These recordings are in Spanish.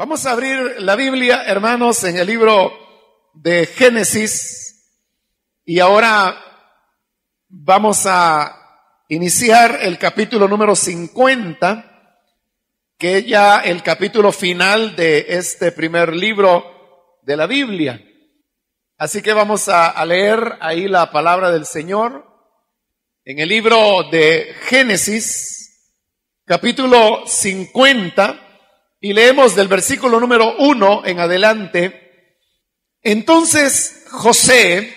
Vamos a abrir la Biblia, hermanos, en el libro de Génesis. Y ahora vamos a iniciar el capítulo número 50, que es ya el capítulo final de este primer libro de la Biblia. Así que vamos a leer ahí la palabra del Señor en el libro de Génesis, capítulo 50. Y leemos del versículo número 1 en adelante. Entonces José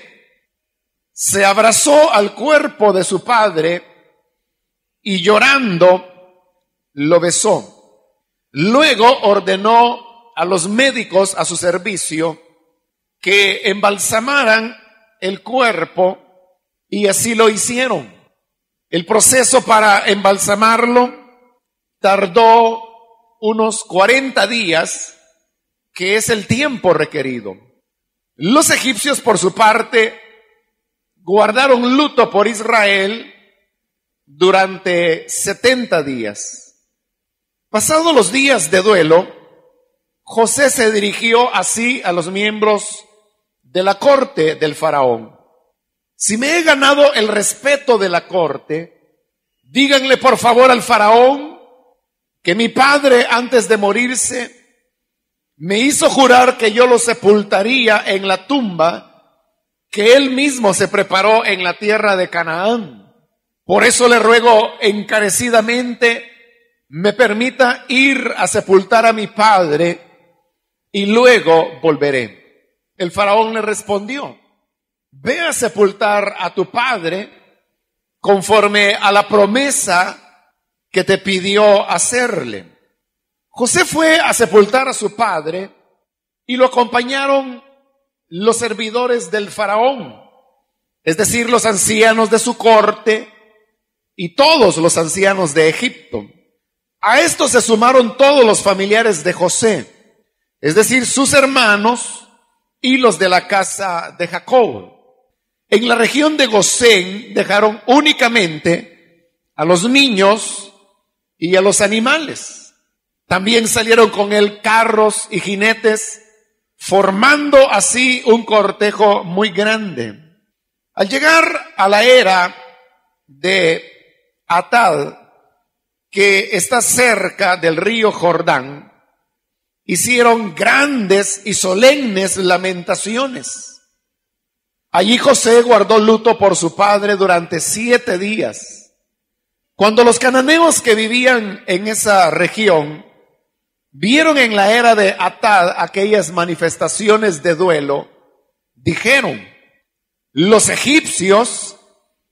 se abrazó al cuerpo de su padre y llorando lo besó. Luego ordenó a los médicos a su servicio que embalsamaran el cuerpo y así lo hicieron. El proceso para embalsamarlo tardó unos 40 días, que es el tiempo requerido. Los egipcios, por su parte, guardaron luto por Israel durante 70 días. Pasados los días de duelo, José se dirigió así a los miembros de la corte del faraón. Si me he ganado el respeto de la corte, díganle por favor al faraón que mi padre, antes de morirse, me hizo jurar que yo lo sepultaría en la tumba que él mismo se preparó en la tierra de Canaán. Por eso le ruego encarecidamente me permita ir a sepultar a mi padre y luego volveré. El faraón le respondió: ve a sepultar a tu padre conforme a la promesa que te pidió hacerle. José fue a sepultar a su padre y lo acompañaron los servidores del faraón, es decir, los ancianos de su corte y todos los ancianos de Egipto. A esto se sumaron todos los familiares de José, es decir, sus hermanos y los de la casa de Jacob. En la región de Gosén dejaron únicamente a los niños y a los animales. También salieron con él carros y jinetes, formando así un cortejo muy grande. Al llegar a la era de Atad, que está cerca del río Jordán, hicieron grandes y solemnes lamentaciones. Allí José guardó luto por su padre durante 7 días. Cuando los cananeos que vivían en esa región vieron en la era de Atad aquellas manifestaciones de duelo, dijeron: los egipcios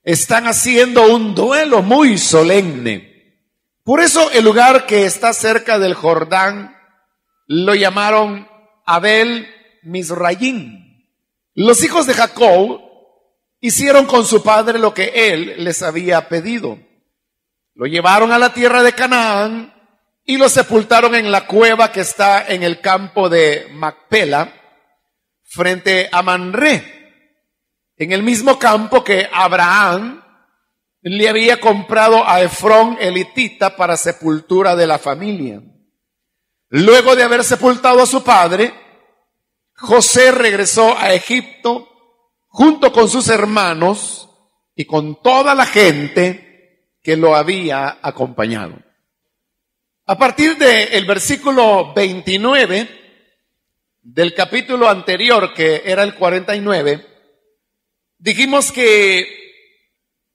están haciendo un duelo muy solemne. Por eso el lugar que está cerca del Jordán lo llamaron Abel Mizrayim. Los hijos de Jacob hicieron con su padre lo que él les había pedido. Lo llevaron a la tierra de Canaán y lo sepultaron en la cueva que está en el campo de Macpela, frente a Manré, en el mismo campo que Abraham le había comprado a Efrón el hitita para sepultura de la familia. Luego de haber sepultado a su padre, José regresó a Egipto junto con sus hermanos y con toda la gente que lo había acompañado. A partir del versículo 29 del capítulo anterior, que era el 49, dijimos que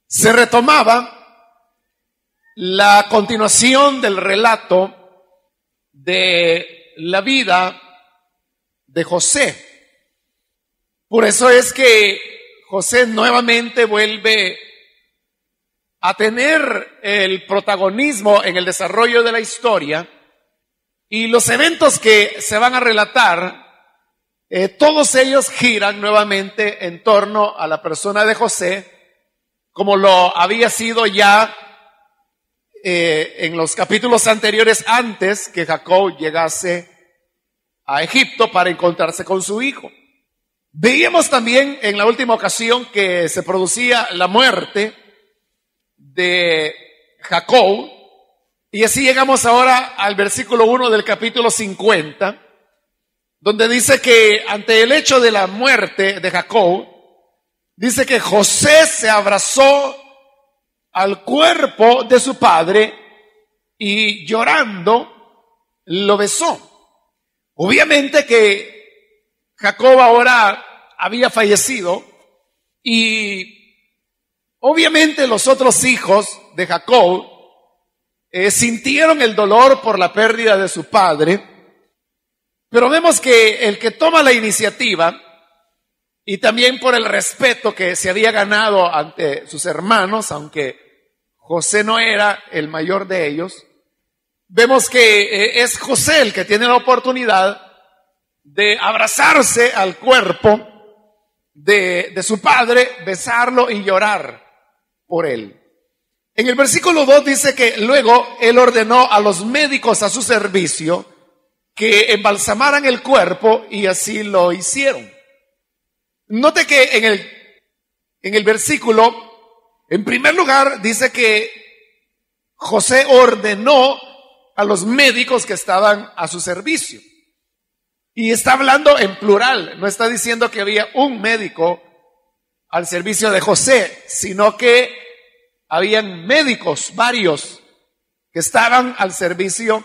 se retomaba la continuación del relato de la vida de José. Por eso es que José nuevamente vuelve a tener el protagonismo en el desarrollo de la historia, y los eventos que se van a relatar, todos ellos giran nuevamente en torno a la persona de José, como lo había sido ya en los capítulos anteriores antes que Jacob llegase a Egipto para encontrarse con su hijo. Veíamos también en la última ocasión que se producía la muerte de Jacob Y así llegamos ahora al versículo 1 del capítulo 50, donde dice que ante el hecho de la muerte de Jacob, dice que José se abrazó al cuerpo de su padre y llorando lo besó. Obviamente que Jacob ahora había fallecido y obviamente los otros hijos de Jacob sintieron el dolor por la pérdida de su padre, pero vemos que el que toma la iniciativa y también por el respeto que se había ganado ante sus hermanos, aunque José no era el mayor de ellos, vemos que es José el que tiene la oportunidad de abrazarse al cuerpo de su padre, besarlo y llorar por él. En el versículo 2 dice que luego él ordenó a los médicos a su servicio que embalsamaran el cuerpo y así lo hicieron. Note que en el versículo, en primer lugar, dice que José ordenó a los médicos que estaban a su servicio. Y está hablando en plural, no está diciendo que había un médico al servicio de José, sino que habían médicos varios que estaban al servicio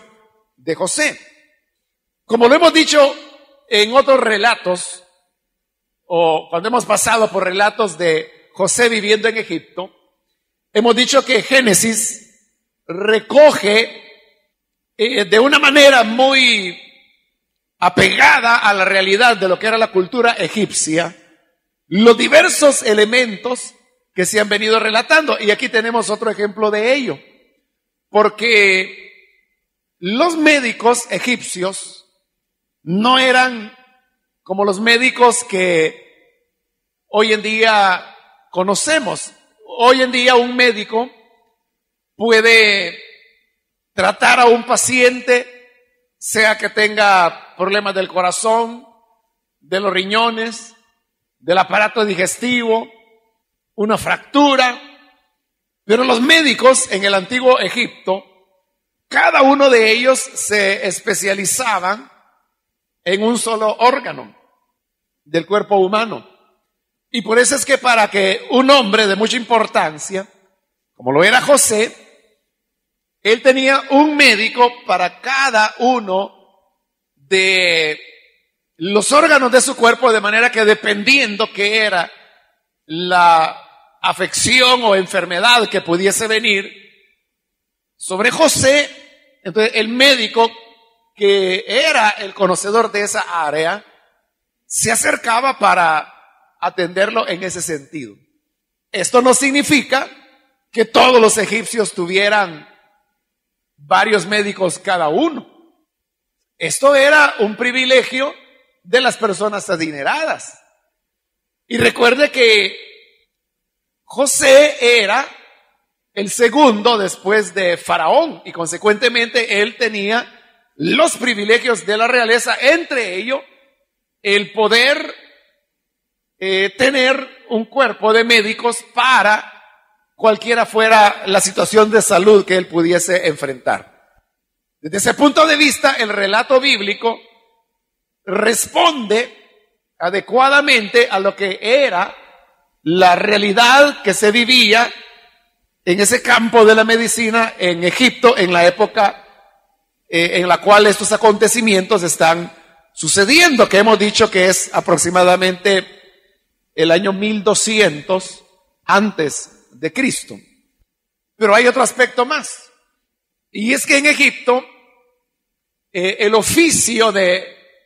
de José. Como lo hemos dicho en otros relatos, o cuando hemos pasado por relatos de José viviendo en Egipto, hemos dicho que Génesis recoge de una manera muy apegada a la realidad de lo que era la cultura egipcia, los diversos elementos que se han venido relatando. Y aquí tenemos otro ejemplo de ello, porque los médicos egipcios no eran como los médicos que hoy en día conocemos. Hoy en día un médico puede tratar a un paciente, sea que tenga problemas del corazón, de los riñones, del aparato digestivo, una fractura, pero los médicos en el antiguo Egipto, cada uno de ellos se especializaban en un solo órgano del cuerpo humano. Y por eso es que para que un hombre de mucha importancia, como lo era José, él tenía un médico para cada uno de los órganos de su cuerpo, de manera que dependiendo qué era la afección o enfermedad que pudiese venir sobre José, entonces el médico, que era el conocedor de esa área, se acercaba para atenderlo en ese sentido. Esto no significa que todos los egipcios tuvieran varios médicos cada uno. Esto era un privilegio de las personas adineradas. Y recuerde que José era el segundo después de Faraón y consecuentemente él tenía los privilegios de la realeza, entre ellos el poder tener un cuerpo de médicos para cualquiera fuera la situación de salud que él pudiese enfrentar. Desde ese punto de vista, el relato bíblico responde adecuadamente a lo que era la realidad que se vivía en ese campo de la medicina en Egipto en la época en la cual estos acontecimientos están sucediendo, que hemos dicho que es aproximadamente el año 1200 antes de Cristo. Pero hay otro aspecto más, y es que en Egipto el oficio de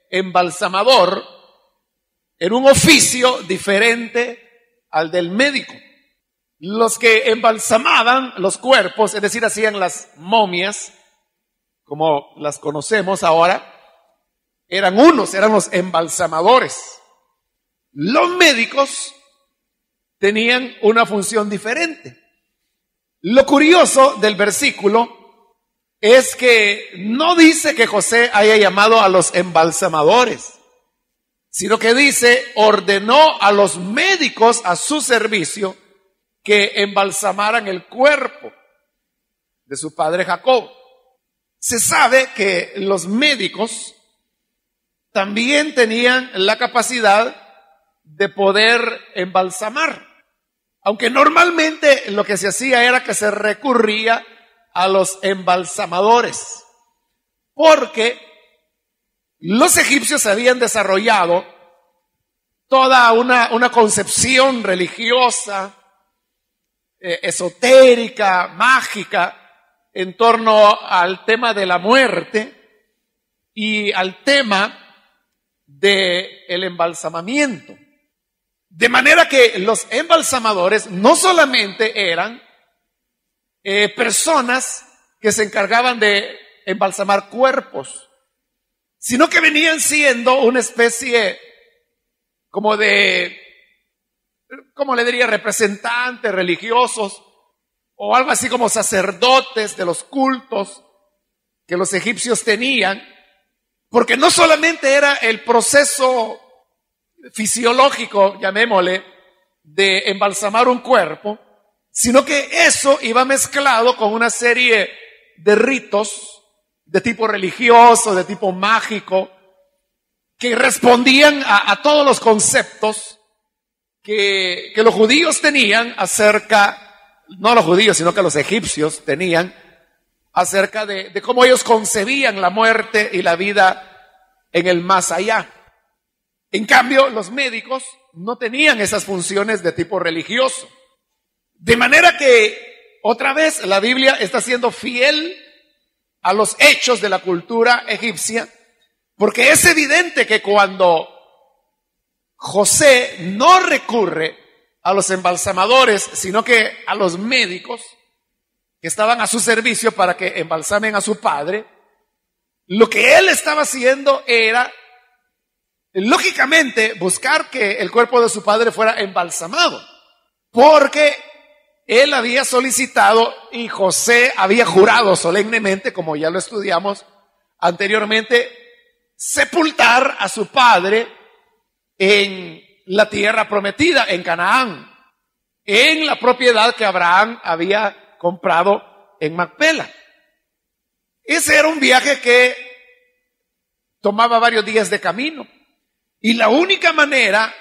embalsamador era un oficio diferente al del médico. Los que embalsamaban los cuerpos, es decir, hacían las momias, como las conocemos ahora, eran los embalsamadores. Los médicos tenían una función diferente. Lo curioso del versículo es que no dice que José haya llamado a los embalsamadores, sino que dice, ordenó a los médicos a su servicio que embalsamaran el cuerpo de su padre Jacob. Se sabe que los médicos también tenían la capacidad de poder embalsamar, aunque normalmente lo que se hacía era que se recurría a los embalsamadores, porque los egipcios habían desarrollado toda una concepción religiosa, esotérica, mágica, en torno al tema de la muerte y al tema del embalsamamiento. De manera que los embalsamadores no solamente eran personas que se encargaban de embalsamar cuerpos, sino que venían siendo una especie como de, ¿cómo le diría?, representantes religiosos o algo así como sacerdotes de los cultos que los egipcios tenían, porque no solamente era el proceso fisiológico, llamémosle, de embalsamar un cuerpo, sino que eso iba mezclado con una serie de ritos de tipo religioso, de tipo mágico, que respondían a todos los conceptos que los judíos tenían acerca, no los judíos, sino que los egipcios tenían acerca de cómo ellos concebían la muerte y la vida en el más allá. En cambio, los médicos no tenían esas funciones de tipo religioso. De manera que, otra vez, la Biblia está siendo fiel a los hechos de la cultura egipcia, porque es evidente que cuando José no recurre a los embalsamadores, sino que a los médicos que estaban a su servicio para que embalsamen a su padre, lo que él estaba haciendo era, lógicamente, buscar que el cuerpo de su padre fuera embalsamado, porque él había solicitado y José había jurado solemnemente, como ya lo estudiamos anteriormente, sepultar a su padre en la tierra prometida, en Canaán, en la propiedad que Abraham había comprado en Macpela. Ese era un viaje que tomaba varios días de camino. Y la única manera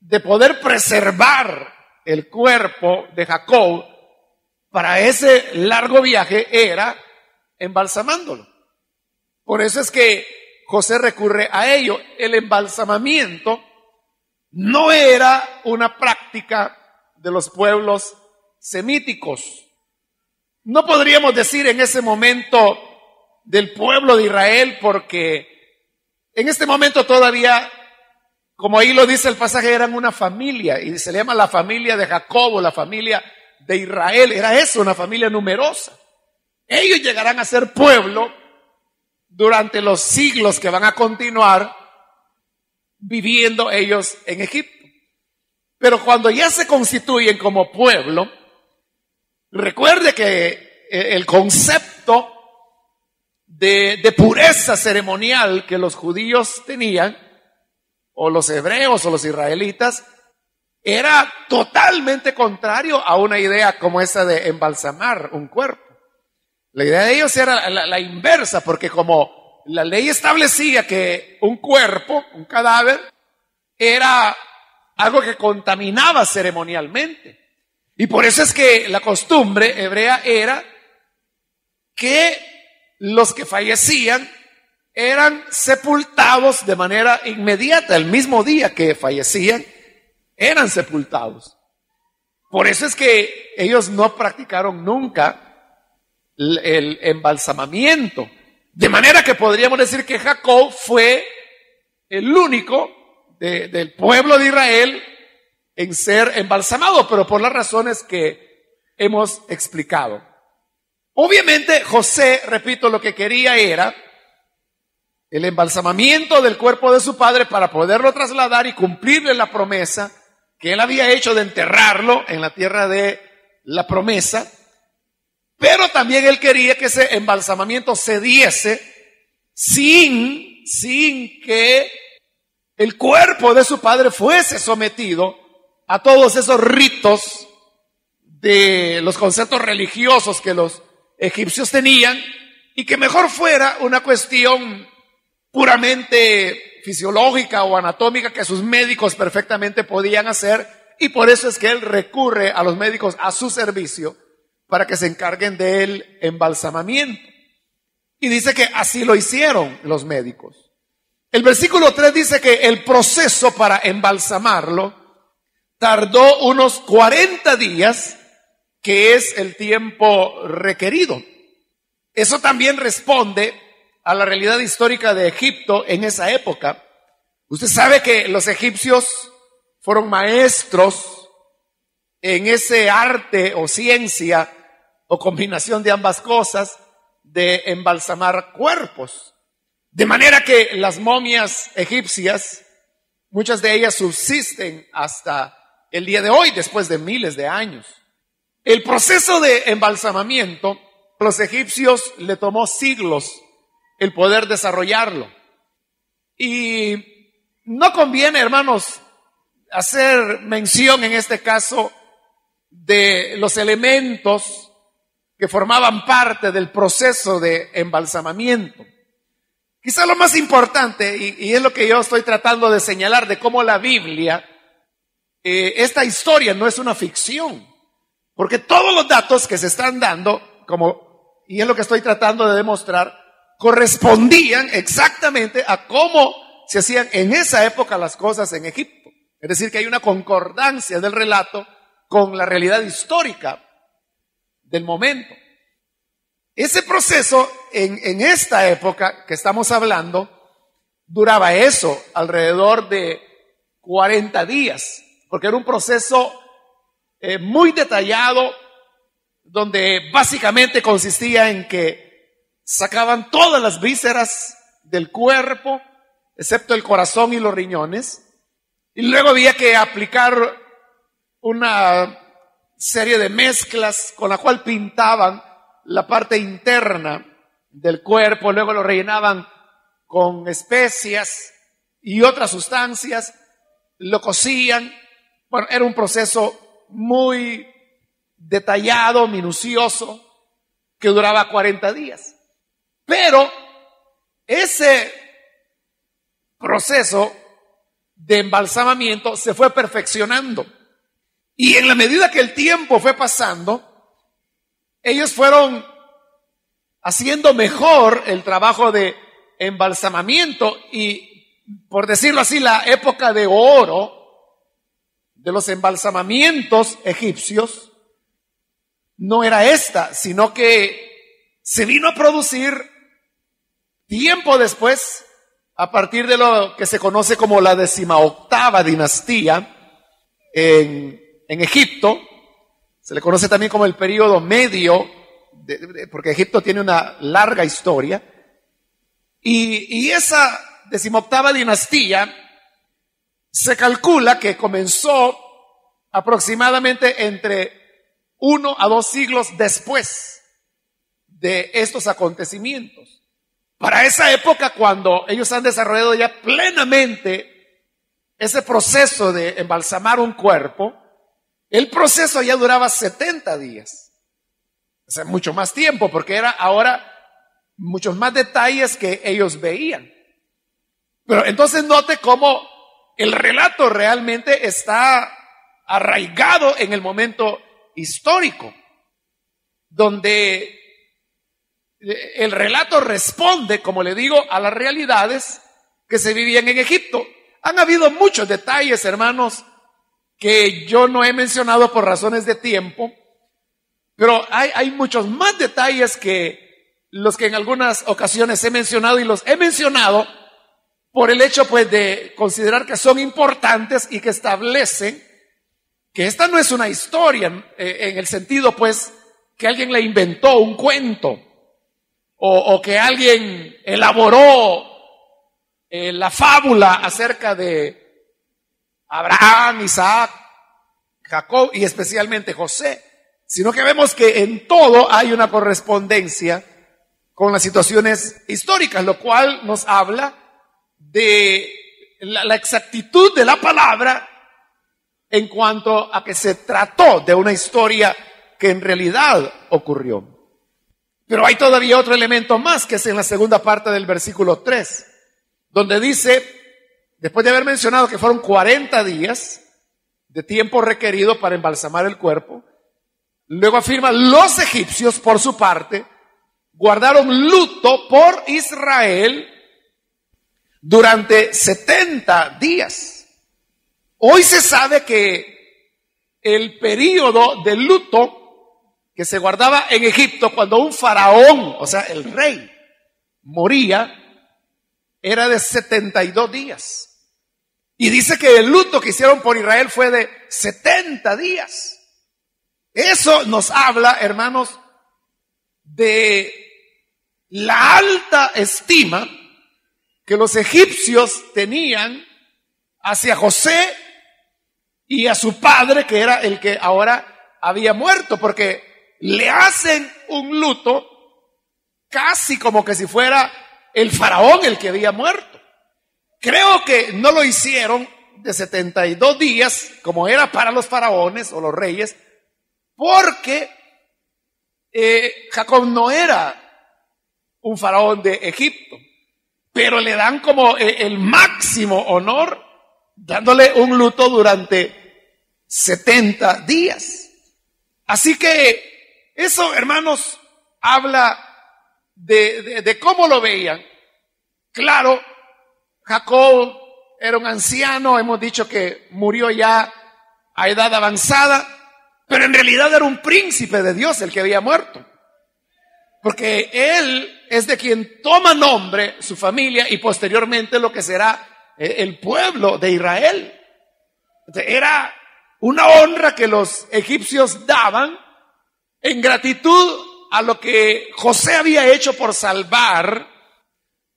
de poder preservar el cuerpo de Jacob para ese largo viaje era embalsamándolo. Por eso es que José recurre a ello. El embalsamamiento no era una práctica de los pueblos semíticos. No podríamos decir en ese momento del pueblo de Israel, porque en este momento todavía, como ahí lo dice el pasaje, eran una familia, y se le llama la familia de Jacobo, la familia de Israel. Era eso, una familia numerosa. Ellos llegarán a ser pueblo durante los siglos que van a continuar viviendo ellos en Egipto. Pero cuando ya se constituyen como pueblo, recuerde que el concepto de pureza ceremonial que los judíos tenían, o los hebreos o los israelitas, era totalmente contrario a una idea como esa de embalsamar un cuerpo. La idea de ellos era la inversa, porque como la ley establecía que un cuerpo, un cadáver, era algo que contaminaba ceremonialmente. Y por eso es que la costumbre hebrea era que los que fallecían eran sepultados de manera inmediata, el mismo día que fallecían, eran sepultados. Por eso es que ellos no practicaron nunca el embalsamamiento. De manera que podríamos decir que Jacob fue el único del pueblo de Israel en ser embalsamado, pero por las razones que hemos explicado. Obviamente José, repito, lo que quería era el embalsamamiento del cuerpo de su padre para poderlo trasladar y cumplirle la promesa que él había hecho de enterrarlo en la tierra de la promesa. Pero también él quería que ese embalsamamiento se diese sin que el cuerpo de su padre fuese sometido a todos esos ritos de los conceptos religiosos que los egipcios tenían y que mejor fuera una cuestión puramente fisiológica o anatómica que sus médicos perfectamente podían hacer, y por eso es que él recurre a los médicos a su servicio para que se encarguen del embalsamamiento. Y dice que así lo hicieron los médicos. El versículo 3 dice que el proceso para embalsamarlo tardó unos 40 días, que es el tiempo requerido. Eso también responde a la realidad histórica de Egipto en esa época. Usted sabe que los egipcios fueron maestros en ese arte o ciencia o combinación de ambas cosas de embalsamar cuerpos. De manera que las momias egipcias, muchas de ellas subsisten hasta el día de hoy, después de miles de años. El proceso de embalsamamiento, a los egipcios le tomó siglos el poder desarrollarlo. Y no conviene, hermanos, hacer mención en este caso de los elementos que formaban parte del proceso de embalsamamiento. Quizá lo más importante, y es lo que yo estoy tratando de señalar, de cómo la Biblia, esta historia no es una ficción, porque todos los datos que se están dando, y es lo que estoy tratando de demostrar, correspondían exactamente a cómo se hacían en esa época las cosas en Egipto. Es decir, que hay una concordancia del relato con la realidad histórica del momento. Ese proceso en esta época que estamos hablando duraba eso, alrededor de 40 días, porque era un proceso muy detallado, donde básicamente consistía en que sacaban todas las vísceras del cuerpo, excepto el corazón y los riñones, y luego había que aplicar una serie de mezclas con la cual pintaban la parte interna del cuerpo, luego lo rellenaban con especias y otras sustancias, lo cocían. Bueno, era un proceso muy detallado, minucioso, que duraba 40 días. Pero ese proceso de embalsamamiento se fue perfeccionando. Y en la medida que el tiempo fue pasando, ellos fueron haciendo mejor el trabajo de embalsamamiento, y, por decirlo así, la época de oro de los embalsamamientos egipcios no era esta, sino que se vino a producir tiempo después, a partir de lo que se conoce como la 18ª dinastía en Egipto. Se le conoce también como el periodo medio, porque Egipto tiene una larga historia. Y esa 18ª dinastía se calcula que comenzó aproximadamente entre 1 a 2 siglos después de estos acontecimientos. Para esa época, cuando ellos han desarrollado ya plenamente ese proceso de embalsamar un cuerpo, el proceso ya duraba 70 días. O sea, mucho más tiempo, porque era ahora muchos más detalles que ellos veían. Pero entonces note cómo el relato realmente está arraigado en el momento histórico, donde el relato responde, como le digo, a las realidades que se vivían en Egipto. Han habido muchos detalles, hermanos, que yo no he mencionado por razones de tiempo, pero hay muchos más detalles que los que en algunas ocasiones he mencionado, y los he mencionado por el hecho, pues, de considerar que son importantes y que establecen que esta no es una historia en el sentido, pues, que alguien la inventó, un cuento, o que alguien elaboró la fábula acerca de Abraham, Isaac, Jacob y especialmente José, sino que vemos que en todo hay una correspondencia con las situaciones históricas, lo cual nos habla de la exactitud de la palabra en cuanto a que se trató de una historia que en realidad ocurrió. Pero hay todavía otro elemento más, que es en la segunda parte del versículo 3, donde dice, después de haber mencionado que fueron 40 días de tiempo requerido para embalsamar el cuerpo, luego afirma, los egipcios por su parte guardaron luto por Israel durante 70 días. Hoy se sabe que el periodo de luto que se guardaba en Egipto cuando un faraón, o sea el rey, moría, era de 72 días. Y dice que el luto que hicieron por Israel fue de 70 días. Eso nos habla, hermanos, de la alta estima que los egipcios tenían hacia José y a su padre, que era el que ahora había muerto, porque le hacen un luto casi como que si fuera el faraón el que había muerto. Creo que no lo hicieron de 72 días como era para los faraones o los reyes, porque Jacob no era un faraón de Egipto, pero le dan como el máximo honor dándole un luto durante 70 días. Así que eso, hermanos, habla de cómo lo veían. Claro, Jacob era un anciano, hemos dicho que murió ya a edad avanzada, pero en realidad era un príncipe de Dios el que había muerto. Porque él es de quien toma nombre su familia y posteriormente lo que será el pueblo de Israel. Era una honra que los egipcios daban en gratitud a lo que José había hecho por salvar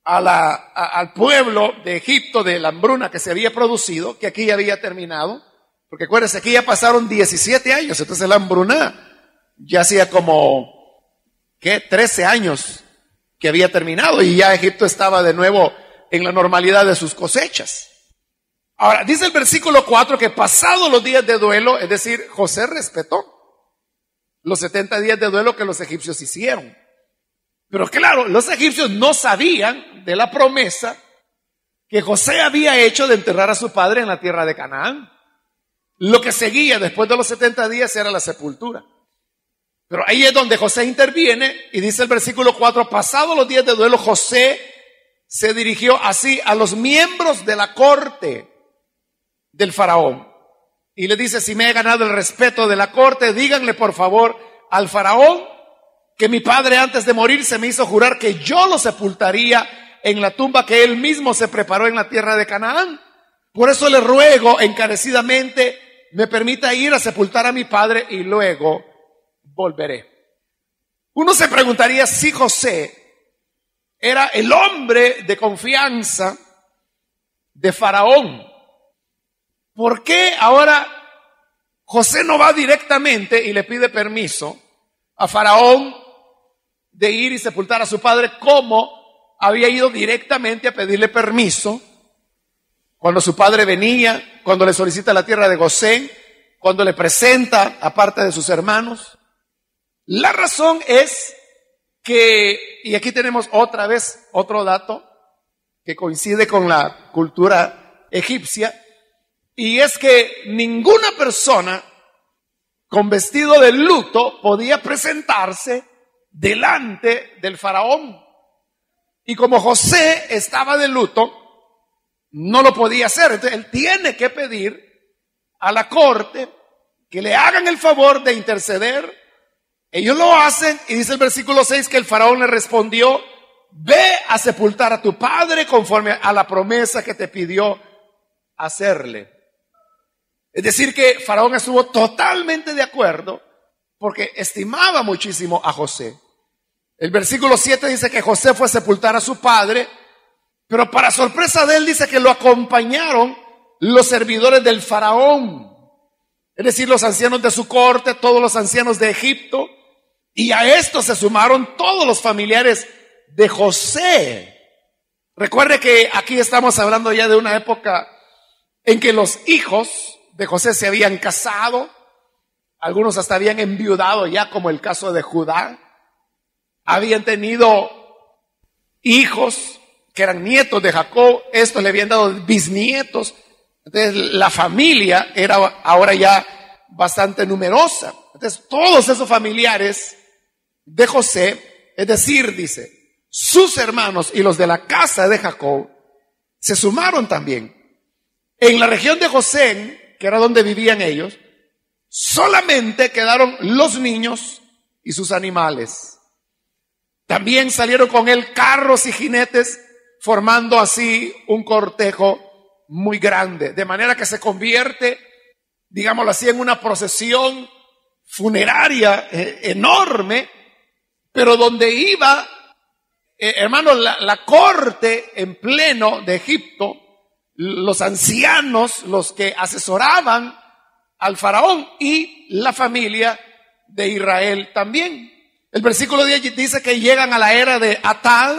al pueblo de Egipto de la hambruna que se había producido, que aquí ya había terminado, porque acuérdense, aquí ya pasaron 17 años, entonces la hambruna ya hacía como, 13 años que había terminado y ya Egipto estaba de nuevo en la normalidad de sus cosechas. Ahora, dice el versículo 4 que pasados los días de duelo, es decir, José respetó los 70 días de duelo que los egipcios hicieron. Pero claro, los egipcios no sabían de la promesa que José había hecho de enterrar a su padre en la tierra de Canaán. Lo que seguía después de los 70 días era la sepultura. Pero ahí es donde José interviene y dice el versículo 4, pasados los días de duelo, José se dirigió así a los miembros de la corte del faraón. Y le dice, si me he ganado el respeto de la corte, díganle por favor al faraón que mi padre antes de morir se me hizo jurar que yo lo sepultaría en la tumba que él mismo se preparó en la tierra de Canaán. Por eso le ruego encarecidamente me permita ir a sepultar a mi padre y luego volveré. Uno se preguntaría si José era el hombre de confianza de faraón. ¿Por qué ahora José no va directamente y le pide permiso a faraón de ir y sepultar a su padre como había ido directamente a pedirle permiso cuando su padre venía, cuando le solicita la tierra de Gosén, cuando le presenta aparte de sus hermanos? La razón es que, y aquí tenemos otra vez otro dato que coincide con la cultura egipcia, y es que ninguna persona con vestido de luto podía presentarse delante del faraón. Y como José estaba de luto, no lo podía hacer. Entonces él tiene que pedir a la corte que le hagan el favor de interceder. Ellos lo hacen y dice el versículo 6 que el faraón le respondió, ve a sepultar a tu padre conforme a la promesa que te pidió hacerle. Es decir que faraón estuvo totalmente de acuerdo porque estimaba muchísimo a José. El versículo 7 dice que José fue a sepultar a su padre, pero para sorpresa de él dice que lo acompañaron los servidores del faraón, es decir, los ancianos de su corte, todos los ancianos de Egipto, y a esto se sumaron todos los familiares de José. Recuerde que aquí estamos hablando ya de una época en que los hijos de José se habían casado, algunos hasta habían enviudado ya, como el caso de Judá. habían tenido hijos que eran nietos de Jacob, estos le habían dado bisnietos. Entonces la familia era ahora ya bastante numerosa. Entonces todos esos familiares de José, es decir, dice, sus hermanos y los de la casa de Jacob, se sumaron también. En la región de Gosén, que era donde vivían ellos, solamente quedaron los niños y sus animales. También salieron con él carros y jinetes, formando así un cortejo muy grande, de manera que se convierte, digámoslo así, en una procesión funeraria enorme, pero donde iba, hermanos, la corte en pleno de Egipto, los ancianos, los que asesoraban al faraón, y la familia de Israel también. El versículo 10 dice que llegan a la era de Atad,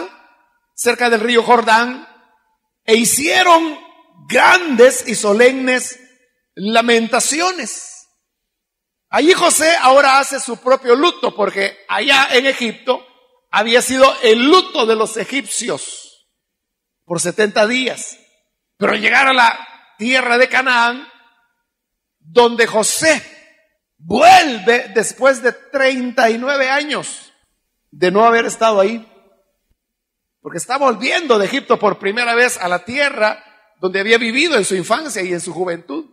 cerca del río Jordán, e hicieron grandes y solemnes lamentaciones. Allí José ahora hace su propio luto, porque allá en Egipto había sido el luto de los egipcios por 70 días. Pero al llegar a la tierra de Canaán, donde José vuelve después de 39 años de no haber estado ahí, porque está volviendo de Egipto por primera vez a la tierra donde había vivido en su infancia y en su juventud.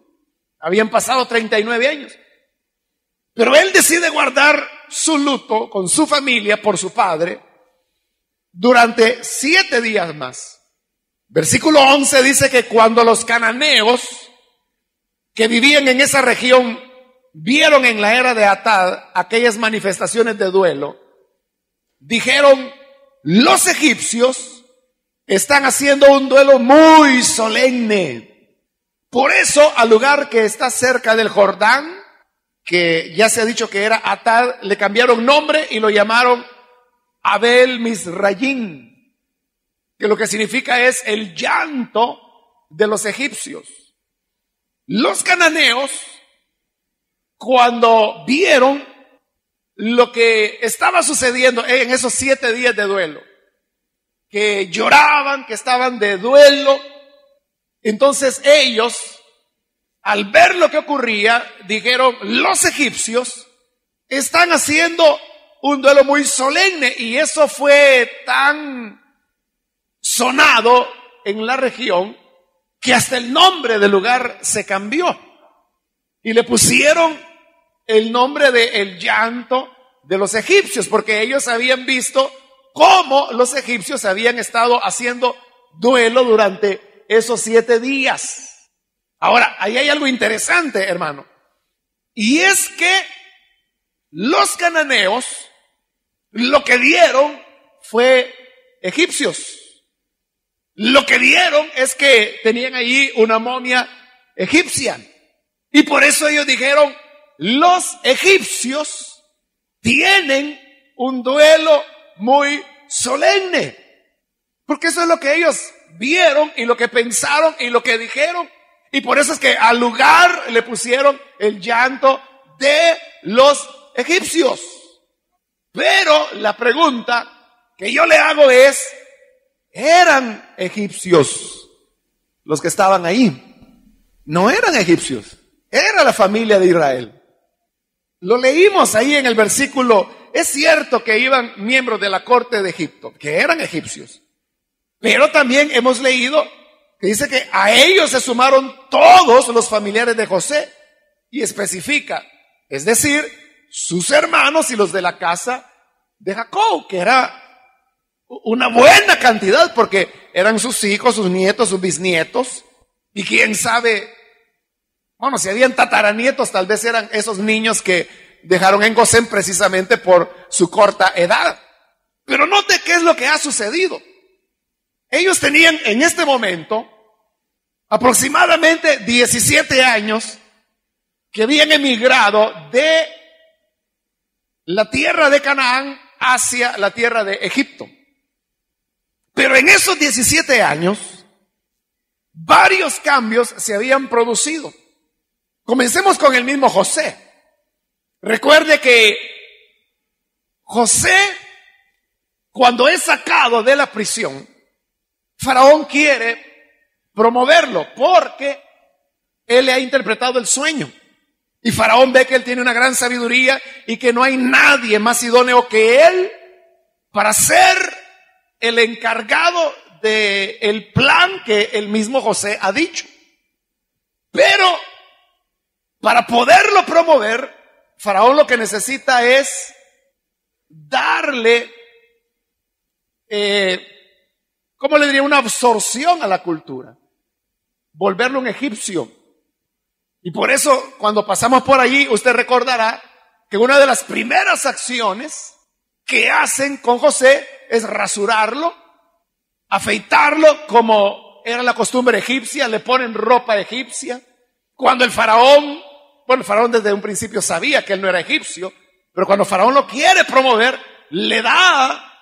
Habían pasado 39 años. Pero él decide guardar su luto con su familia por su padre durante 7 días más. Versículo 11 dice que cuando los cananeos que vivían en esa región vieron en la era de Atad aquellas manifestaciones de duelo, dijeron: los egipcios están haciendo un duelo muy solemne. Por eso al lugar que está cerca del Jordán, que ya se ha dicho que era Atad, le cambiaron nombre y lo llamaron Abel Misrayim, que lo que significa es el llanto de los egipcios. Los cananeos, cuando vieron lo que estaba sucediendo en esos 7 días de duelo, que lloraban, que estaban de duelo, entonces ellos, al ver lo que ocurría, dijeron: los egipcios están haciendo un duelo muy solemne. Y eso fue tan sonado en la región que hasta el nombre del lugar se cambió y le pusieron el nombre de el llanto de los egipcios, porque ellos habían visto cómo los egipcios habían estado haciendo duelo durante esos 7 días. Ahora, ahí hay algo interesante, hermano, y es que los cananeos lo que vieron fue egipcios. Lo que vieron es que tenían allí una momia egipcia. Y por eso ellos dijeron: los egipcios tienen un duelo muy solemne. Porque eso es lo que ellos vieron y lo que pensaron y lo que dijeron. Y por eso es que al lugar le pusieron el llanto de los egipcios. Pero la pregunta que yo le hago es: ¿eran egipcios los que estaban ahí? No eran egipcios, era la familia de Israel. Lo leímos ahí en el versículo. Es cierto que iban miembros de la corte de Egipto, que eran egipcios, pero también hemos leído que dice que a ellos se sumaron todos los familiares de José, y especifica, es decir, sus hermanos y los de la casa de Jacob, que era una buena cantidad, porque eran sus hijos, sus nietos, sus bisnietos, y quién sabe, bueno, si habían tataranietos, tal vez eran esos niños que dejaron en Gosén precisamente por su corta edad. Pero note qué es lo que ha sucedido. Ellos tenían en este momento aproximadamente 17 años que habían emigrado de la tierra de Canaán hacia la tierra de Egipto. Pero en esos 17 años, varios cambios se habían producido. Comencemos con el mismo José. Recuerde que José Cuando es sacado de la prisión, Faraón quiere promoverlo porque él le ha interpretado el sueño. Y Faraón ve que él tiene una gran sabiduría y que no hay nadie más idóneo que él para ser el encargado del plan que el mismo José ha dicho. Pero para poderlo promover, Faraón lo que necesita es darle, ¿cómo le diría? Una absorción a la cultura. Volverlo un egipcio. Y por eso, cuando pasamos por allí, usted recordará que una de las primeras acciones que hacen con José es rasurarlo, afeitarlo como era la costumbre egipcia, le ponen ropa egipcia. Cuando el faraón desde un principio sabía que él no era egipcio, pero cuando el faraón lo quiere promover, le da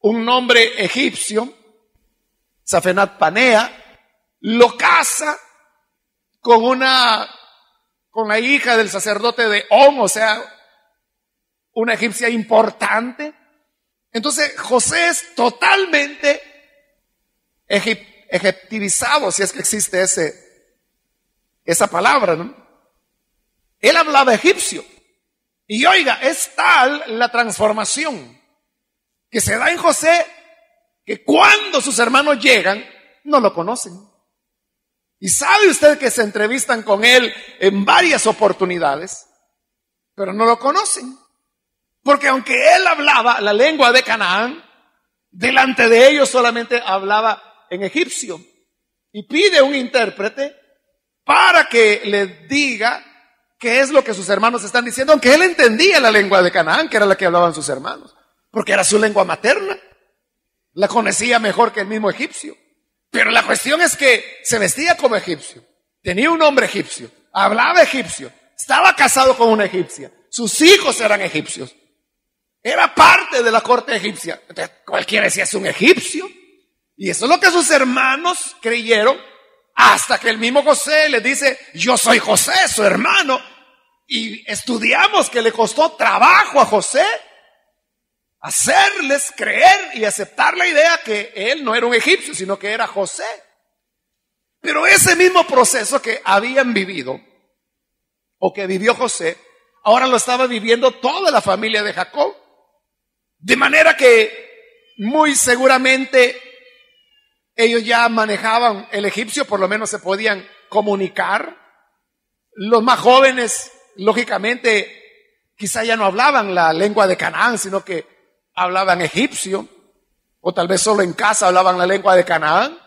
un nombre egipcio, Zafenat Panea, lo casa con la hija del sacerdote de On, o sea, una egipcia importante. Entonces José es totalmente egiptivizado, si es que existe esa palabra, ¿no? Él hablaba egipcio. Y oiga, es tal la transformación que se da en José que cuando sus hermanos llegan, no lo conocen. Y sabe usted que se entrevistan con él en varias oportunidades, pero no lo conocen. Porque aunque él hablaba la lengua de Canaán, delante de ellos solamente hablaba en egipcio. Y pide un intérprete para que les diga qué es lo que sus hermanos están diciendo, aunque él entendía la lengua de Canaán, que era la que hablaban sus hermanos, porque era su lengua materna, la conocía mejor que el mismo egipcio. Pero la cuestión es que se vestía como egipcio, tenía un nombre egipcio, hablaba egipcio, estaba casado con una egipcia, sus hijos eran egipcios, era parte de la corte egipcia. Entonces, cualquiera decía es un egipcio, y eso es lo que sus hermanos creyeron, hasta que el mismo José les dice: yo soy José, su hermano. Y estudiamos que le costó trabajo a José hacerles creer y aceptar la idea que él no era un egipcio, sino que era José. Pero ese mismo proceso que habían vivido, o que vivió José, ahora lo estaba viviendo toda la familia de Jacob. De manera que muy seguramente ellos ya manejaban el egipcio, por lo menos se podían comunicar. Los más jóvenes, lógicamente, quizá ya no hablaban la lengua de Canaán, sino que hablaban egipcio, o tal vez solo en casa hablaban la lengua de Canaán.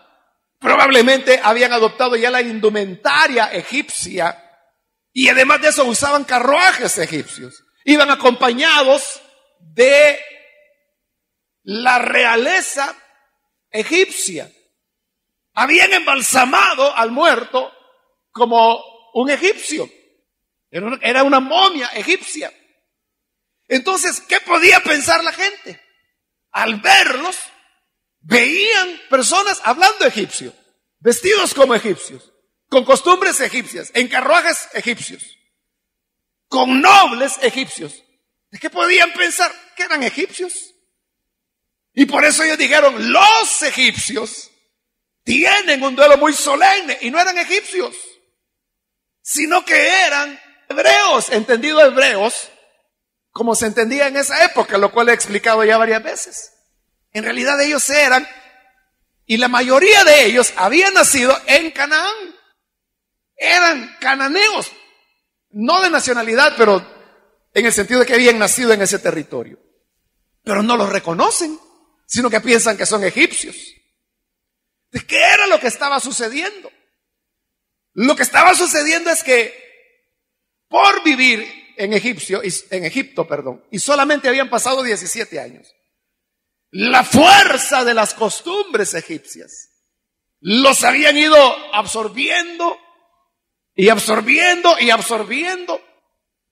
Probablemente habían adoptado ya la indumentaria egipcia, y además de eso usaban carruajes egipcios. Iban acompañados de la realeza egipcia. Habían embalsamado al muerto como un egipcio. Era una momia egipcia. Entonces, ¿qué podía pensar la gente? Al verlos, veían personas hablando egipcio, vestidos como egipcios, con costumbres egipcias, en carruajes egipcios, con nobles egipcios. ¿De qué podían pensar? Que eran egipcios. Y por eso ellos dijeron: los egipcios tienen un duelo muy solemne. Y no eran egipcios, sino que eran hebreos, entendido hebreos como se entendía en esa época, lo cual he explicado ya varias veces. En realidad ellos eran, y la mayoría de ellos habían nacido en Canaán, eran cananeos, no de nacionalidad, pero en el sentido de que habían nacido en ese territorio. Pero no los reconocen, sino que piensan que son egipcios. ¿De qué era lo que estaba sucediendo? Lo que estaba sucediendo es que por vivir en Egipto, y solamente habían pasado 17 años, la fuerza de las costumbres egipcias los habían ido absorbiendo.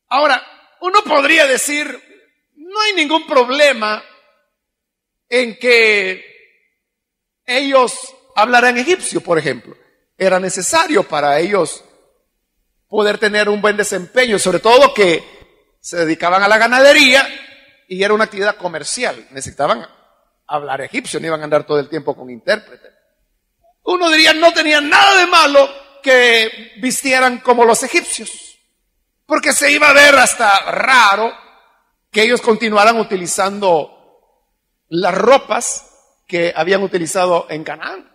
Ahora, uno podría decir: no hay ningún problema en que ellos hablaran egipcio, por ejemplo. Era necesario para ellos poder tener un buen desempeño, sobre todo que se dedicaban a la ganadería y era una actividad comercial, necesitaban hablar egipcio, no iban a andar todo el tiempo con intérprete. Uno diría, no tenía nada de malo que vistieran como los egipcios, porque se iba a ver hasta raro que ellos continuaran utilizando las ropas que habían utilizado en Canaán.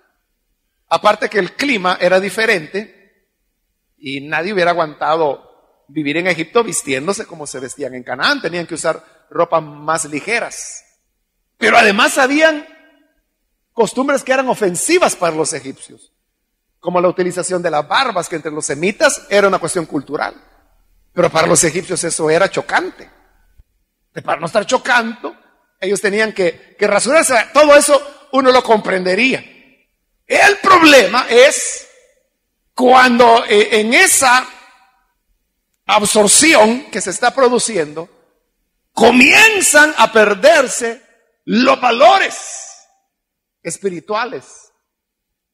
Aparte que el clima era diferente y nadie hubiera aguantado vivir en Egipto vistiéndose como se vestían en Canaán. Tenían que usar ropas más ligeras. Pero además habían costumbres que eran ofensivas para los egipcios, como la utilización de las barbas, que entre los semitas era una cuestión cultural. Pero para los egipcios eso era chocante. Para no estar chocando, ellos tenían que rasurarse. Todo eso uno lo comprendería. El problema es cuando en esa absorción que se está produciendo, comienzan a perderse los valores espirituales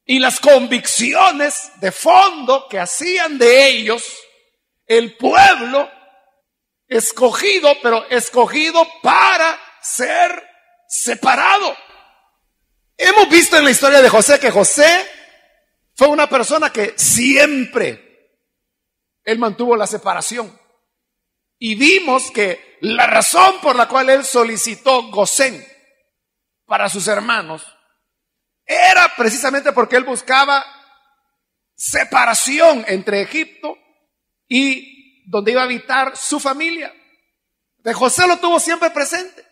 y las convicciones de fondo que hacían de ellos el pueblo escogido, pero escogido para ser separado. Hemos visto en la historia de José que José fue una persona que siempre él mantuvo la separación. Y vimos que la razón por la cual él solicitó Gosén para sus hermanos era precisamente porque él buscaba separación entre Egipto y donde iba a habitar su familia. De José lo tuvo siempre presente.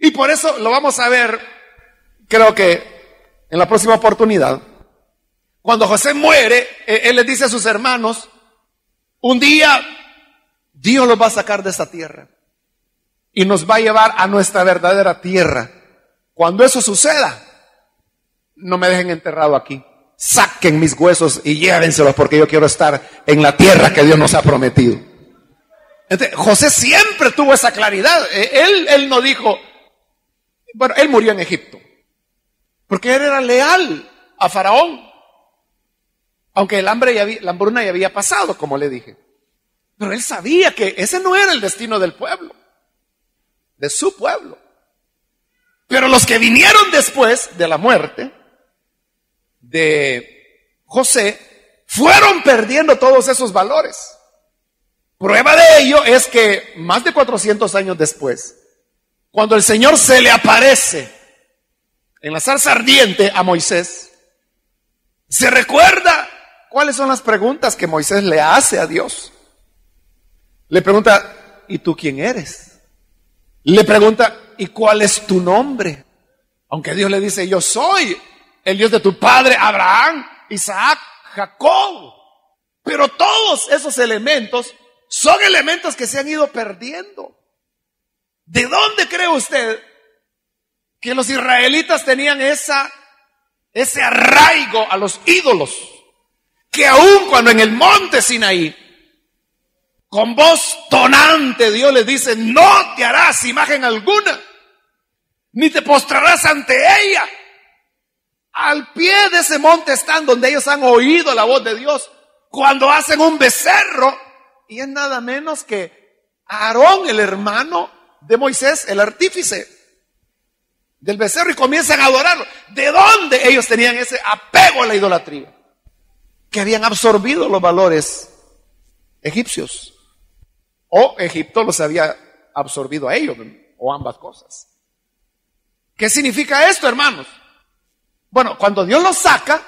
Y por eso lo vamos a ver, creo que en la próxima oportunidad. Cuando José muere, él les dice a sus hermanos, un día Dios los va a sacar de esta tierra y nos va a llevar a nuestra verdadera tierra. Cuando eso suceda, no me dejen enterrado aquí. Saquen mis huesos y llévenselos, porque yo quiero estar en la tierra que Dios nos ha prometido. Entonces, José siempre tuvo esa claridad. Él no dijo, bueno, él murió en Egipto porque él era leal a Faraón, aunque la hambruna ya había pasado, como le dije. Pero él sabía que ese no era el destino del pueblo, de su pueblo. Pero los que vinieron después de la muerte de José fueron perdiendo todos esos valores. Prueba de ello es que más de 400 años después, cuando el Señor se le aparece en la zarza ardiente a Moisés, se recuerda cuáles son las preguntas que Moisés le hace a Dios. Le pregunta, ¿y tú quién eres? Le pregunta, ¿y cuál es tu nombre? Aunque Dios le dice, yo soy el Dios de tu padre Abraham, Isaac, Jacob. Pero todos esos elementos son elementos que se han ido perdiendo. ¿De dónde cree usted que los israelitas tenían ese arraigo a los ídolos? Que aun cuando en el monte Sinaí, con voz tonante, Dios les dice, no te harás imagen alguna, ni te postrarás ante ella. Al pie de ese monte están donde ellos han oído la voz de Dios, cuando hacen un becerro, y es nada menos que Aarón, el hermano de Moisés, el artífice del becerro, y comienzan a adorarlo. ¿De dónde ellos tenían ese apego a la idolatría? Que habían absorbido los valores egipcios. O Egipto los había absorbido a ellos, o ambas cosas. ¿Qué significa esto, hermanos? Bueno, cuando Dios los saca,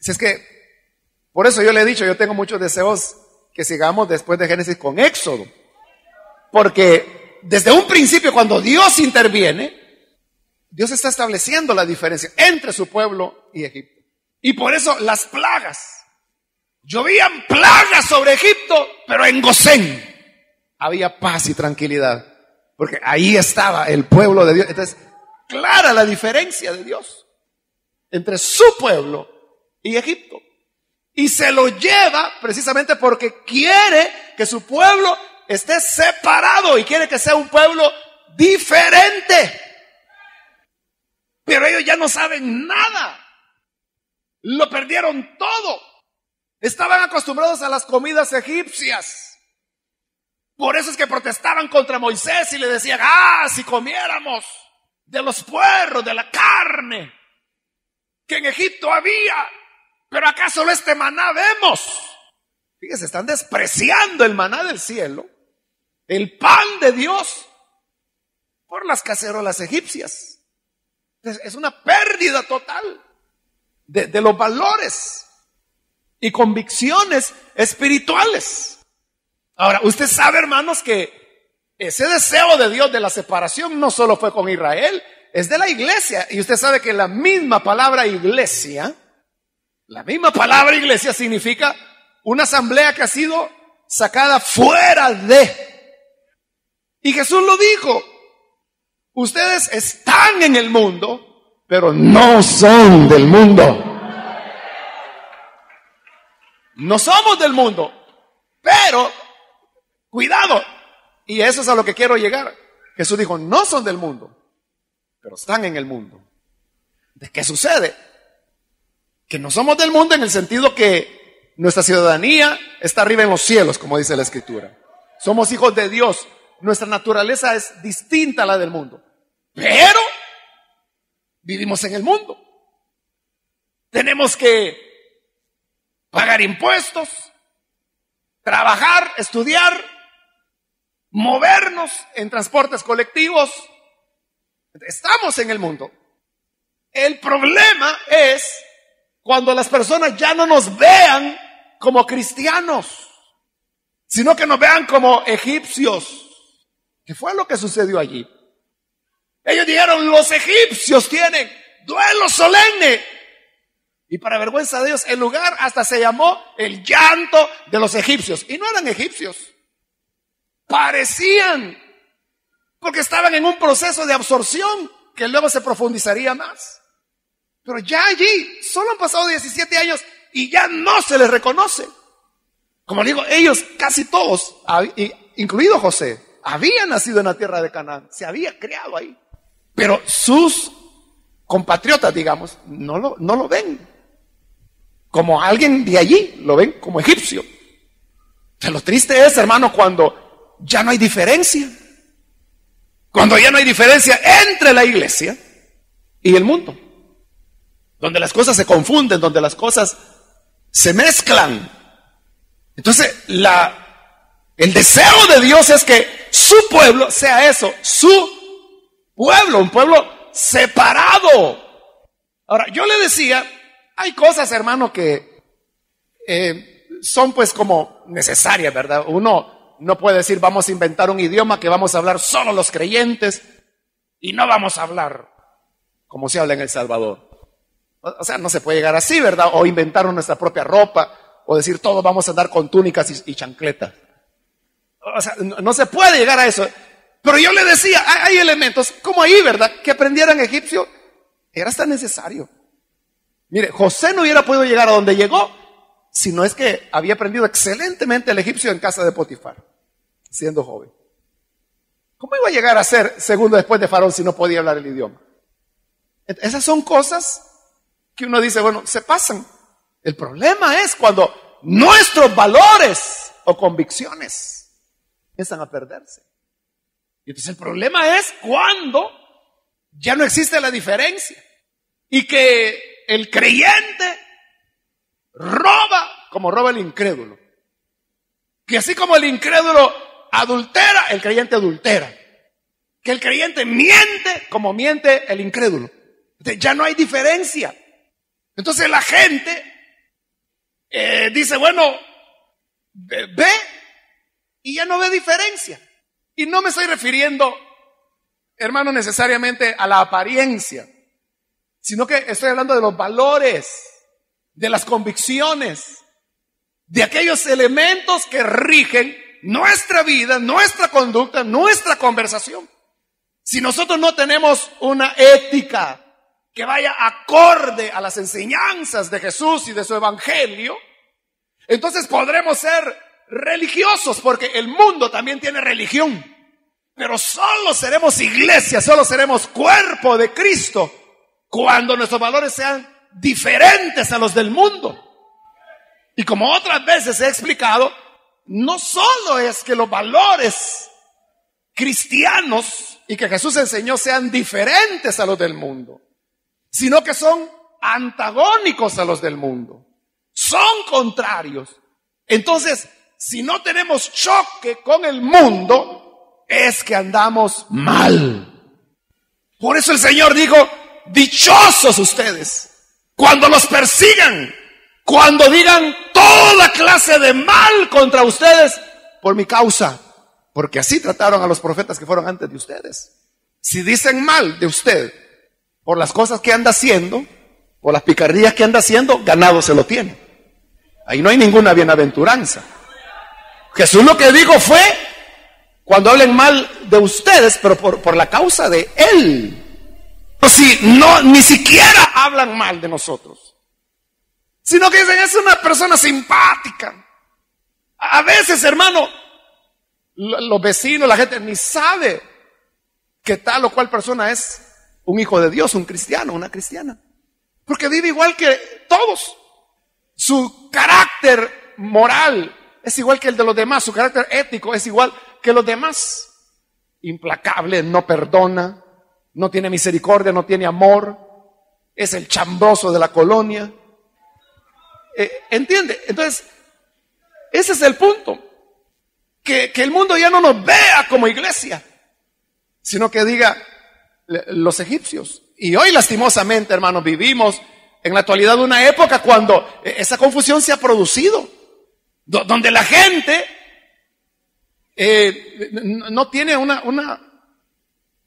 si es que, por eso yo le he dicho, yo tengo muchos deseos que sigamos después de Génesis con Éxodo. Porque desde un principio, cuando Dios interviene, Dios está estableciendo la diferencia entre su pueblo y Egipto. Y por eso las plagas. Llovían plagas sobre Egipto, pero en Gosén había paz y tranquilidad, porque ahí estaba el pueblo de Dios. Entonces, clara la diferencia de Dios entre su pueblo y Egipto. Y se lo lleva precisamente porque quiere que su pueblo esté separado y quiere que sea un pueblo diferente. Pero ellos ya no saben nada. Lo perdieron todo. Estaban acostumbrados a las comidas egipcias. Por eso es que protestaban contra Moisés y le decían, si comiéramos de los puerros, de la carne que en Egipto había, pero acá solo este maná vemos. Fíjense, están despreciando el maná del cielo, el pan de Dios, por las cacerolas egipcias. Es una pérdida total de los valores y convicciones espirituales. Ahora, usted sabe, hermanos, que ese deseo de Dios de la separación no solo fue con Israel, es de la iglesia. Y usted sabe que la misma palabra iglesia significa una asamblea que ha sido sacada fuera de. Y Jesús lo dijo: ustedes están en el mundo, pero no son del mundo. No somos del mundo, pero cuidado. Y eso es a lo que quiero llegar. Jesús dijo: no son del mundo, pero están en el mundo. ¿Qué sucede? Que no somos del mundo en el sentido que nuestra ciudadanía está arriba en los cielos, como dice la Escritura. Somos hijos de Dios. Nuestra naturaleza es distinta a la del mundo, pero vivimos en el mundo. Tenemos que pagar impuestos, trabajar, estudiar, movernos en transportes colectivos. Estamos en el mundo. El problema es cuando las personas ya no nos vean como cristianos, sino que nos vean como egipcios. ¿Qué fue lo que sucedió allí? Ellos dijeron: los egipcios tienen duelo solemne. Y para vergüenza de ellos, el lugar hasta se llamó el llanto de los egipcios. Y no eran egipcios. Parecían. Porque estaban en un proceso de absorción que luego se profundizaría más. Pero ya allí, solo han pasado 17 años y ya no se les reconoce. Como digo, ellos casi todos, incluido José, había nacido en la tierra de Canaán, se había criado ahí, pero sus compatriotas, digamos, no lo ven como alguien de allí, lo ven como egipcio. Pero lo triste es, hermano, cuando ya no hay diferencia, entre la iglesia y el mundo, donde las cosas se confunden, donde las cosas se mezclan. Entonces, el deseo de Dios es que su pueblo sea eso, un pueblo separado. Ahora, yo le decía, hay cosas, hermano, que son pues como necesarias, ¿verdad? Uno no puede decir: vamos a inventar un idioma que vamos a hablar solo los creyentes y no vamos a hablar como se habla en El Salvador. O sea, no se puede llegar así, ¿verdad? O inventar nuestra propia ropa, o decir: todos vamos a andar con túnicas y chancletas. O sea, no se puede llegar a eso. Pero yo le decía, hay elementos como ahí, ¿verdad?, que aprendieran egipcio. Era hasta necesario. Mire, José no hubiera podido llegar a donde llegó si no es que había aprendido excelentemente el egipcio en casa de Potifar, siendo joven. ¿Cómo iba a llegar a ser segundo después de Faraón si no podía hablar el idioma? Esas son cosas que uno dice, bueno, se pasan. El problema es cuando nuestros valores o convicciones empiezan a perderse. Y entonces el problema es cuando ya no existe la diferencia y que el creyente roba como roba el incrédulo. Que así como el incrédulo adultera, el creyente adultera. Que el creyente miente como miente el incrédulo. Entonces ya no hay diferencia. Entonces la gente dice, bueno, ve. Y ya no ve diferencia. Y no me estoy refiriendo, hermano, necesariamente a la apariencia, sino que estoy hablando de los valores, de las convicciones, de aquellos elementos que rigen nuestra vida, nuestra conducta, nuestra conversación. Si nosotros no tenemos una ética que vaya acorde a las enseñanzas de Jesús y de su evangelio, entonces podremos ser religiosos, porque el mundo también tiene religión, pero solo seremos iglesia, solo seremos cuerpo de Cristo cuando nuestros valores sean diferentes a los del mundo. Y como otras veces he explicado, no solo es que los valores cristianos y que Jesús enseñó sean diferentes a los del mundo, sino que son antagónicos a los del mundo, son contrarios. Entonces, si no tenemos choque con el mundo, es que andamos mal. Por eso el Señor dijo: dichosos ustedes cuando los persigan, cuando digan toda clase de mal contra ustedes por mi causa, porque así trataron a los profetas que fueron antes de ustedes. Si dicen mal de usted por las cosas que anda haciendo, por las picardías que anda haciendo, ganado se lo tiene. Ahí no hay ninguna bienaventuranza. Jesús lo que dijo fue: cuando hablen mal de ustedes, pero por la causa de Él. Si no, ni siquiera hablan mal de nosotros, sino que dicen: es una persona simpática. A veces, hermano, los vecinos, la gente ni sabe que tal o cual persona es un hijo de Dios, un cristiano, una cristiana, porque vive igual que todos. Su carácter moral es igual que el de los demás, su carácter ético es igual que los demás. Implacable, no perdona, no tiene misericordia, no tiene amor, es el chambroso de la colonia. ¿Entiende? Entonces, ese es el punto. Que el mundo ya no nos vea como iglesia, sino que diga: los egipcios. Y hoy, lastimosamente, hermanos, vivimos en la actualidad una época cuando esa confusión se ha producido, donde la gente no tiene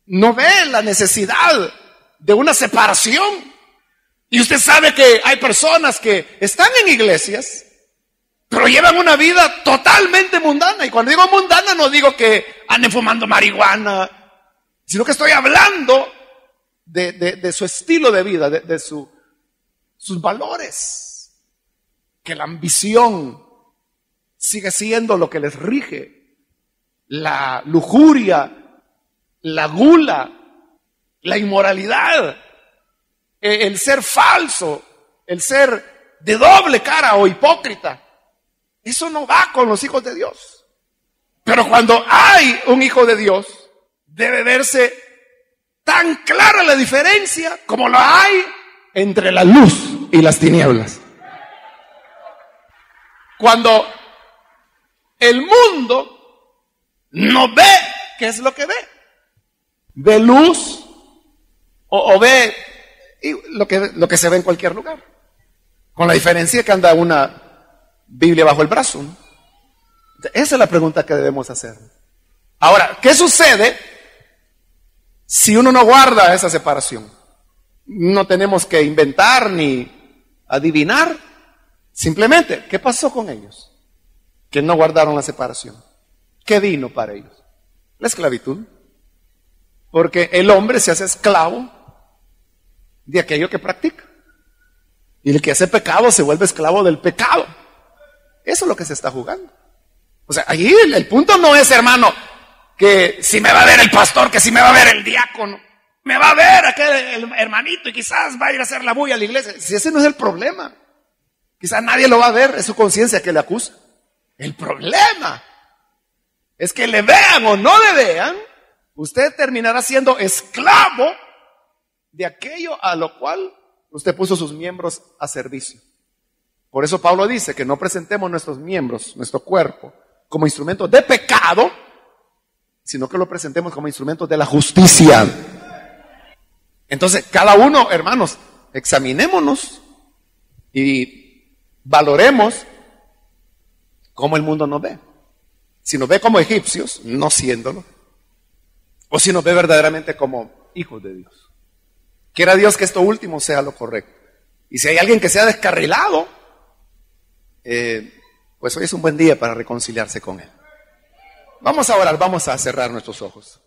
no ve la necesidad de una separación. Y usted sabe que hay personas que están en iglesias, pero llevan una vida totalmente mundana. Y cuando digo mundana, no digo que anden fumando marihuana, sino que estoy hablando de su estilo de vida, de sus valores. Que la ambición sigue siendo lo que les rige, la lujuria, la gula, la inmoralidad, el ser falso, el ser de doble cara o hipócrita. Eso no va con los hijos de Dios. Pero cuando hay un hijo de Dios, debe verse tan clara la diferencia como la hay entre la luz y las tinieblas. Cuando el mundo no ve, ¿qué es lo que ve? ¿Ve luz o ve lo que se ve en cualquier lugar? Con la diferencia que anda una Biblia bajo el brazo, ¿no? Esa es la pregunta que debemos hacer. Ahora, ¿qué sucede si uno no guarda esa separación? No tenemos que inventar ni adivinar. Simplemente, ¿qué pasó con ellos? Que no guardaron la separación. ¿Qué vino para ellos? La esclavitud. Porque el hombre se hace esclavo de aquello que practica. Y el que hace pecado se vuelve esclavo del pecado. Eso es lo que se está jugando. O sea, ahí el punto no es, hermano, que si me va a ver el pastor, que si me va a ver el diácono, me va a ver aquel hermanito y quizás va a ir a hacer la bulla a la iglesia. Si ese no es el problema, quizás nadie lo va a ver, es su conciencia que le acusa. El problema es que le vean o no le vean, usted terminará siendo esclavo de aquello a lo cual usted puso sus miembros a servicio. Por eso Pablo dice que no presentemos nuestros miembros, nuestro cuerpo, como instrumentos de pecado, sino que lo presentemos como instrumentos de la justicia. Entonces, cada uno, hermanos, examinémonos y valoremos cómo el mundo nos ve. Si nos ve como egipcios, no siéndolo, o si nos ve verdaderamente como hijos de Dios. Quiera Dios que esto último sea lo correcto. Y si hay alguien que sea descarrilado, pues hoy es un buen día para reconciliarse con él. Vamos a orar, vamos a cerrar nuestros ojos.